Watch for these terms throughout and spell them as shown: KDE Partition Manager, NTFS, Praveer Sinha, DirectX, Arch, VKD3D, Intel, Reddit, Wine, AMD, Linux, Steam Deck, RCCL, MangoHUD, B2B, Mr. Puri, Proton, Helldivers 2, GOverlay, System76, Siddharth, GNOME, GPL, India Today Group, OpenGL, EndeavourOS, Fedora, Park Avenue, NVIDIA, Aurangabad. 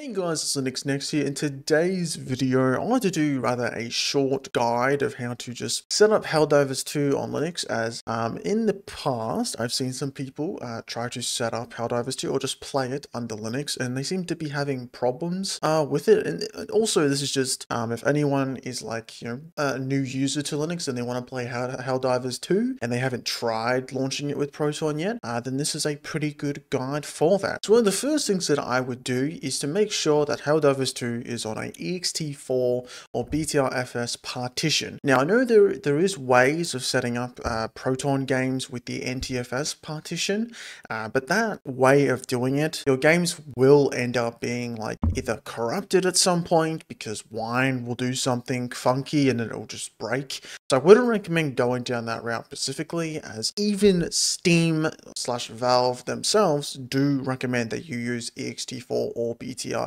Hey guys, it's Linux here. In today's video, I want to do rather a short guide of how to just set up Helldivers 2 on Linux, as in the past, I've seen some people try to set up Helldivers 2 or just play it under Linux, and they seem to be having problems with it. And also, this is just if anyone is like, you know, a new user to Linux and they want to play Helldivers 2 and they haven't tried launching it with Proton yet, then this is a pretty good guide for that. So one of the first things that I would do is to make sure that Helldivers 2 is on a ext4 or btrfs partition. Now I know there is ways of setting up Proton games with the ntfs partition, but that way of doing it, your games will end up being like either corrupted at some point because wine will do something funky and it'll just break. So I wouldn't recommend going down that route specifically, as even Steam/Valve themselves do recommend that you use ext4 or btrfs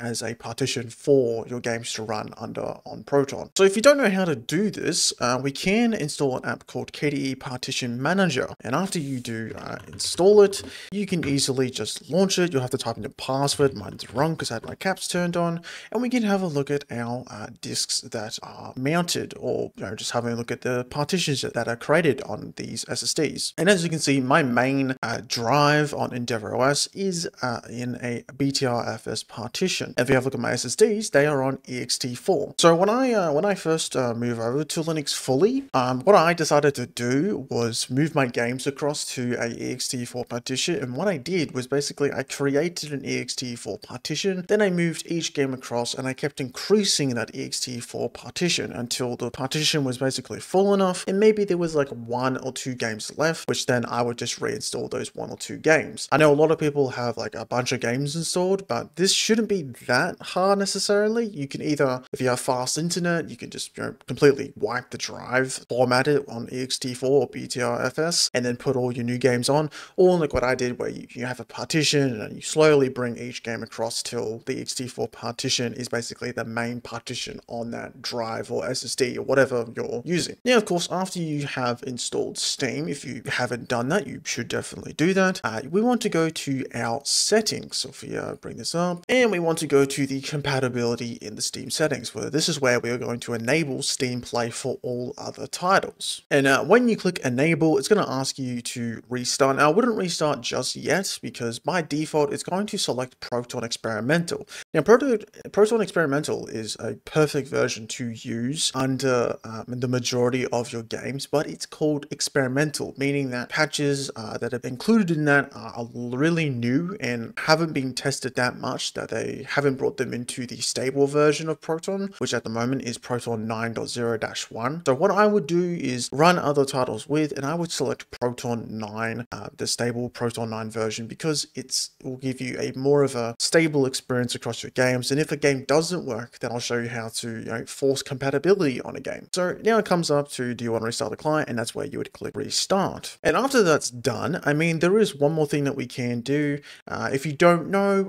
as a partition for your games to run under on Proton. So if you don't know how to do this, we can install an app called KDE Partition Manager. And after you do install it, you can easily just launch it. You'll have to type in your password. Mine's wrong because I had my caps turned on. And we can have a look at our disks that are mounted, or you know, just having a look at the partitions that are created on these SSDs. And as you can see, my main drive on EndeavourOS is in a btrfs partition. If you have a look at my SSDs, they are on ext4. So when I first moved over to Linux fully, what I decided to do was move my games across to a ext4 partition. And what I did was basically I created an ext4 partition, then I moved each game across, and I kept increasing that ext4 partition until the partition was basically full enough. And maybe there was like 1 or 2 games left, which then I would just reinstall those 1 or 2 games. I know a lot of people have like a bunch of games installed, but this shouldn't be that hard necessarily. You can either, if you have fast internet, you can just, you know, completely wipe the drive, format it on ext4 or btrfs, and then put all your new games on. Or like what I did, where you have a partition and you slowly bring each game across till the ext4 partition is basically the main partition on that drive or SSD or whatever you're using. Now, of course, after you have installed Steam, if you haven't done that, you should definitely do that. We want to go to our settings. So if you bring this up, and we want to go to the compatibility in the Steam settings, where this is where we are going to enable Steam Play for all other titles. And when you click enable, it's going to ask you to restart. Now I wouldn't restart just yet, because by default it's going to select Proton Experimental. Now Proton Experimental is a perfect version to use under the majority of your games, but it's called experimental, meaning that patches that are included in that are really new and haven't been tested that much, that they haven't brought them into the stable version of Proton, which at the moment is Proton 9.0-1. So what I would do is run other titles with, and I would select Proton 9, the stable Proton 9 version, because it will give you a more of a stable experience across your games. And if a game doesn't work, then I'll show you how to, you know, force compatibility on a game. So now it comes up to, do you want to restart the client? And that's where you would click restart. And after that's done, I mean, there is one more thing that we can do. If you don't know,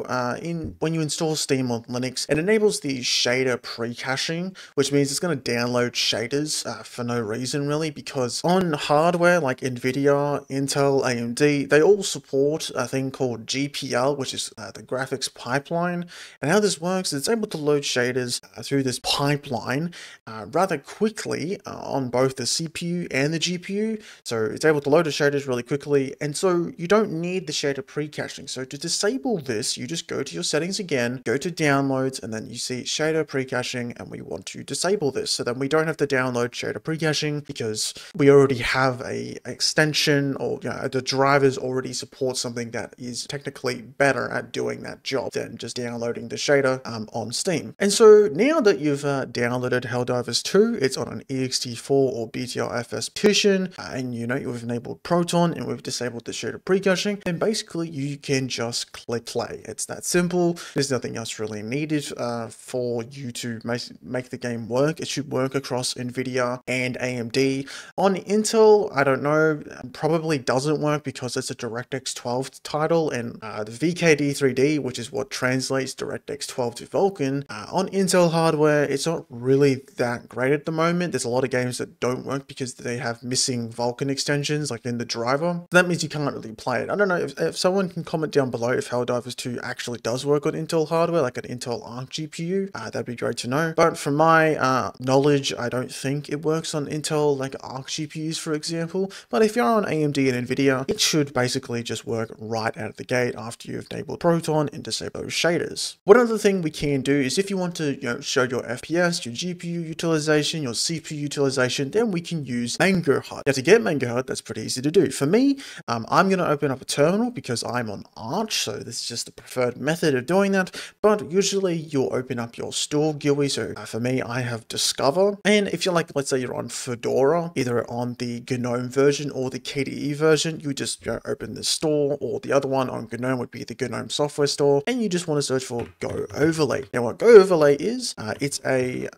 when you install Steam on Linux, it enables the shader pre-caching, which means it's going to download shaders for no reason really, because on hardware like NVIDIA, Intel, AMD, they all support a thing called GPL, which is the graphics pipeline. And how this works is it's able to load shaders through this pipeline rather quickly on both the CPU and the GPU. So it's able to load the shaders really quickly, and so you don't need the shader pre-caching. So to disable this, you just go to your settings again, go to downloads, and then you see shader pre-caching, and we want to disable this so then we don't have to download shader pre-caching, because we already have a extension, or you know, the drivers already support something that is technically better at doing that job than just downloading the shader on Steam. And so now that you've downloaded Helldivers 2, it's on an ext4 or btrfs partition, and you know, you've enabled Proton and we've disabled the shader pre-caching, and basically you can just click play. It's that simple. There's nothing else really needed for you to make the game work. It should work across NVIDIA and AMD. On Intel, I don't know, probably doesn't work because it's a DirectX 12 title, and the VKD3D, which is what translates DirectX 12 to Vulkan, on Intel hardware, it's not really that great at the moment. moment. There's a lot of games that don't work because they have missing Vulkan extensions, like in the driver. That means you can't really play it. I don't know if someone can comment down below if Helldivers 2 actually does work on Intel hardware, like an Intel Arch GPU. That'd be great to know. But from my knowledge, I don't think it works on Intel, like Arch GPUs, for example. But if you're on AMD and NVIDIA, it should basically just work right out of the gate after you've enabled Proton and disabled shaders. One other thing we can do is if you want to show your FPS, your GPU utilization, your CPU utilization, then we can use MangoHUD. Now to get MangoHUD, that's pretty easy to do. For me, I'm going to open up a terminal because I'm on Arch, so this is just the preferred method of doing that. But usually you'll open up your store GUI. So for me, I have Discover. And if you're like, let's say you're on Fedora, either on the GNOME version or the KDE version, you just open the store, or the other one on GNOME would be the GNOME software store, and you just want to search for GOverlay. Now what GOverlay is, it's the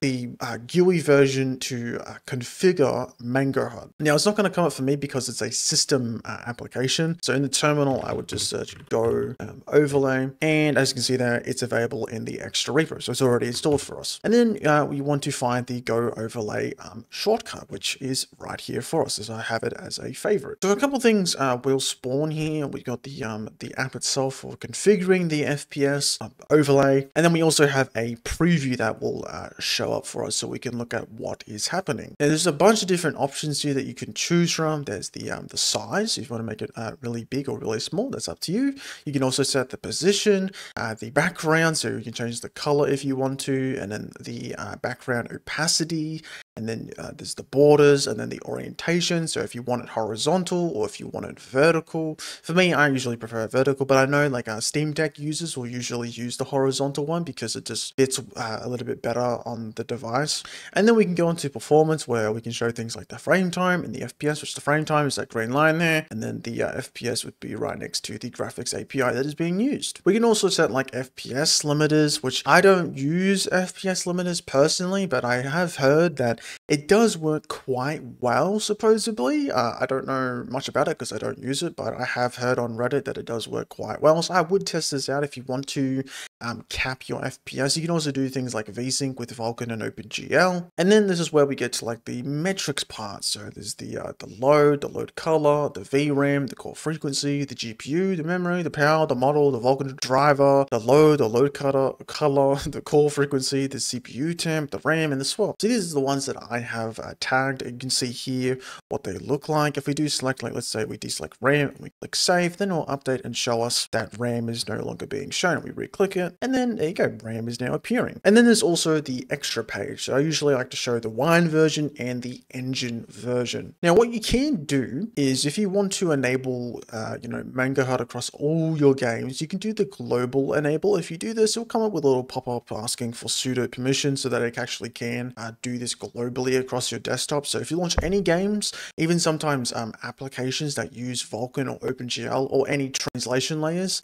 GUI version to configure MangoHUD. Now it's not going to come up for me because it's a system application. So in the terminal, I would just search GOverlay, and as you can see there, it's available in the extra repo, so it's already installed for us. And then we want to find the GOverlay shortcut, which is right here for us, as I have it as a favorite. So a couple things will spawn here. We've got the app itself for configuring the FPS overlay, and then we also have a preview that will show up for us so we can look at what is happening. Now there's a bunch of different options here that you can choose from. There's the size, if you want to make it really big or really small, that's up to you. You can also set the position, the background, so you can change the color if you want to, and then the background opacity. And then there's the borders, and then the orientation. So if you want it horizontal or if you want it vertical. For me, I usually prefer vertical, but I know like our Steam Deck users will usually use the horizontal one because it just fits a little bit better on the device. And then we can go into performance, where we can show things like the frame time and the FPS, which the frame time is that green line there. And then the FPS would be right next to the graphics API that is being used. We can also set like FPS limiters, which I don't use FPS limiters personally, but I have heard that it does work quite well, supposedly. I don't know much about it because I don't use it, but I have heard on Reddit that it does work quite well. So I would test this out if you want to cap your FPS. You can also do things like VSync with Vulkan and OpenGL. And then this is where we get to like the metrics part. So there's the load color, the VRAM, the core frequency, the GPU, the memory, the power, the model, the Vulkan driver, the load color, the core frequency, the CPU temp, the RAM, and the swap. So these are the ones that I have tagged. You can see here what they look like. If we do select, like let's say we deselect RAM and we click save, then it'll update and show us that RAM is no longer being shown. We re-click it, and then there you go, RAM is now appearing. And then there's also the extra page. So I usually like to show the wine version and the engine version. Now what you can do is if you want to enable MangoHUD across all your games, you can do the global enable. If you do this, it'll come up with a little pop-up asking for pseudo permission so that it actually can do this globally across your desktop. So if you launch any games, even sometimes applications that use Vulkan or OpenGL or any translation layers,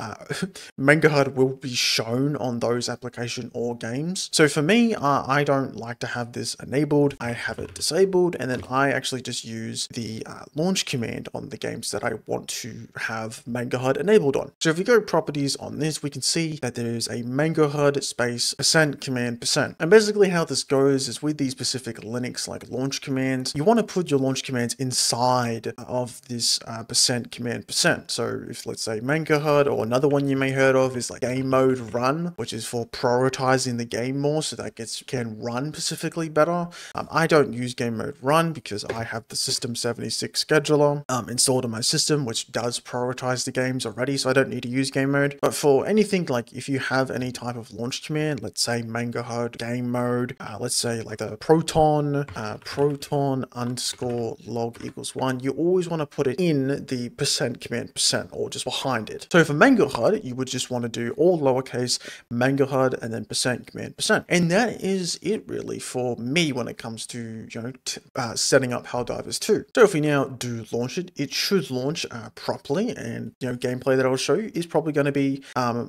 MangoHUD will be shown on those application or games. So for me, I don't like to have this enabled. I have it disabled, and then I actually just use the launch command on the games that I want to have MangoHUD enabled on. So if we go properties on this, we can see that there is a MangoHUD space %command %. And basically how this goes is with these specific Linux like launch commands, you want to put your launch commands inside of this %command %. So if let's say MangoHUD, or another one you may heard of is like game mode run, which is for prioritizing the game more so that can run specifically better. I don't use game mode run because I have the system 76 scheduler installed on my system, which does prioritize the games already, so I don't need to use game mode. But for anything like if you have any type of launch command, let's say MangoHUD game mode, let's say like the proton_log=1, you always want to put it in the %command %, or just behind it. So for MangoHUD, you would just want to do all lowercase MangoHUD and then %command %. And that is it really for me when it comes to setting up Helldivers 2. So if we now do launch it, it should launch properly, and gameplay that I'll show you is probably going to be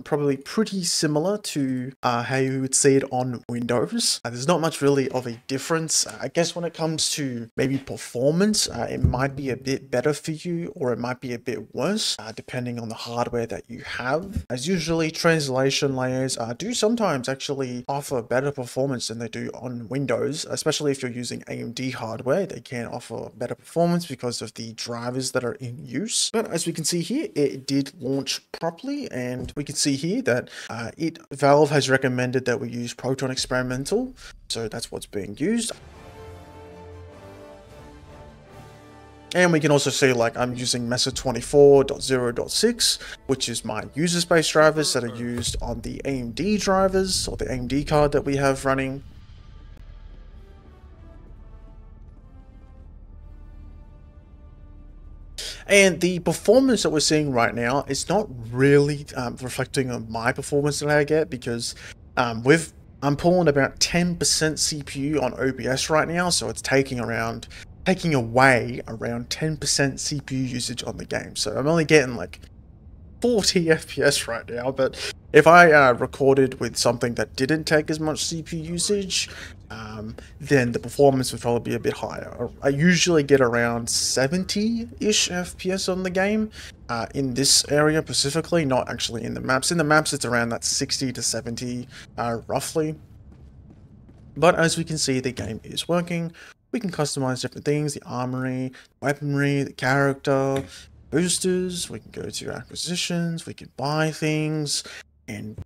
probably pretty similar to how you would see it on Windows. There's not much really of a difference is. I guess when it comes to maybe performance, it might be a bit better for you, or it might be a bit worse, depending on the hardware that you have. As usually, translation layers do sometimes actually offer better performance than they do on Windows, especially if you're using AMD hardware. They can offer better performance because of the drivers that are in use. But as we can see here, it did launch properly, and we can see here that Valve has recommended that we use Proton Experimental, so that's what's being used. And we can also see, like, I'm using Mesa 24.0.6, which is my user space drivers that are used on the AMD drivers, or the AMD card that we have running. And the performance that we're seeing right now is not really reflecting on my performance that I get, because I'm pulling about 10% CPU on OBS right now, so it's taking away around 10% CPU usage on the game. So I'm only getting like 40 FPS right now, but if I recorded with something that didn't take as much CPU usage, then the performance would probably be a bit higher. I usually get around 70-ish FPS on the game, in this area specifically, not actually in the maps. In the maps, it's around that 60 to 70, roughly. But as we can see, the game is working. We can customize different things: the armory, the weaponry, the character, boosters. We can go to acquisitions, we can buy things, and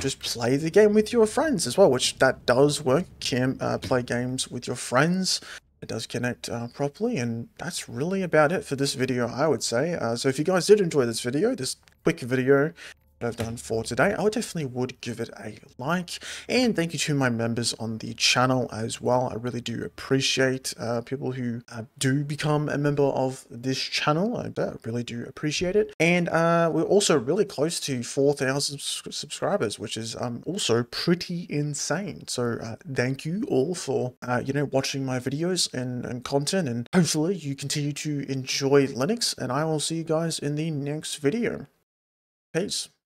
just play the game with your friends as well, which that does work. Can play games with your friends. It does connect properly, and that's really about it for this video, I would say. So if you guys did enjoy this video, this quick video that I've done for today, I definitely would give it a like, and thank you to my members on the channel as well. I really do appreciate people who do become a member of this channel. I really do appreciate it. And we're also really close to 4,000 subscribers, which is also pretty insane. So thank you all for you know, watching my videos and content, and hopefully you continue to enjoy Linux, and I will see you guys in the next video. Peace.